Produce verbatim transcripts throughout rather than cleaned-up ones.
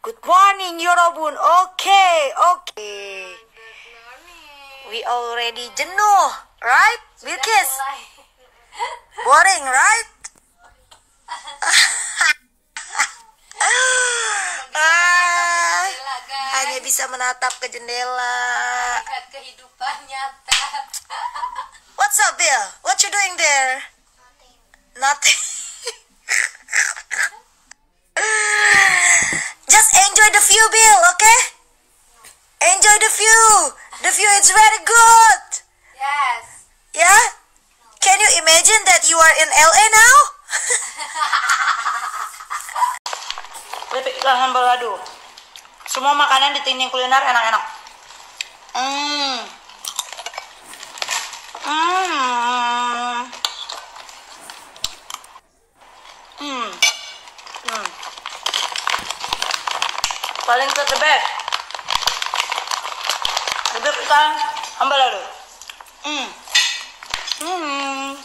Good morning, Yorobun. Okay, okay. We already jenuh, right? Bilqis. Boring, right? Ah, hanya bisa menatap ke jendela. Lihat kehidupan nyata. What's up, Bill? What you doing there? Nothing. Nothing. Just enjoy the view, Bill, okay? Enjoy the view. The view is very good. Yes. Yeah? Can you imagine that you are in L A now? Lipik ikan balado. Semua makanan di Tinding Kuliner enak-enak. Hmm. Hmm. Hmm. Hmm. Paling terbaik. Lipik ikan balado. Hmm. Hmm.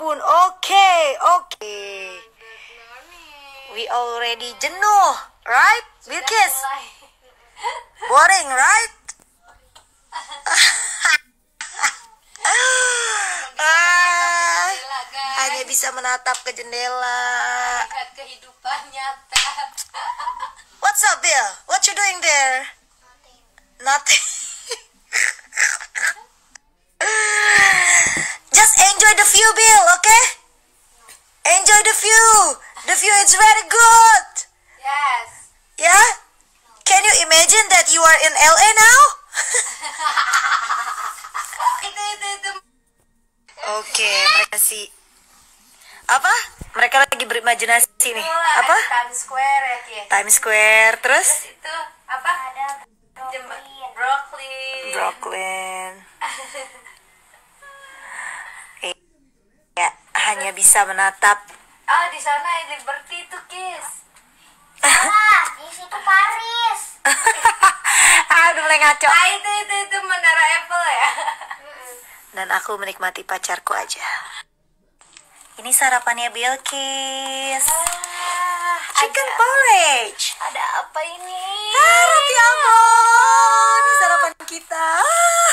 Sabun. Okay, okay. We already jenuh, right? Bilqis. Boring, right? Hanya bisa menatap ke jendela. Lihat kehidupan nyata. What's up, Bill? What you doing there? Nothing. Nothing. Just enjoy the view, Bill, okay? Enjoy the view. The view is very good. Yes. Yeah? Can you imagine that you are in L A now? Okay, mereka sih apa? Mereka lagi berimajinasi nih. Apa? Times Square ya, Ki. Times Square, terus? Terus itu apa? Ada Brooklyn. Brooklyn. Brooklyn. eh, ya, hanya bisa menatap. Oh, di sana Liberty itu, Kis. Wah, di situ Paris. Aduh, mulai ngaco. Ah, itu itu itu Menara Eiffel ya. Dan aku menikmati pacarku aja. Ini sarapannya Bilqis. Ah, chicken ada, porridge. Ada apa ini? Ah, roti ambon. Ini sarapan kita. Ah.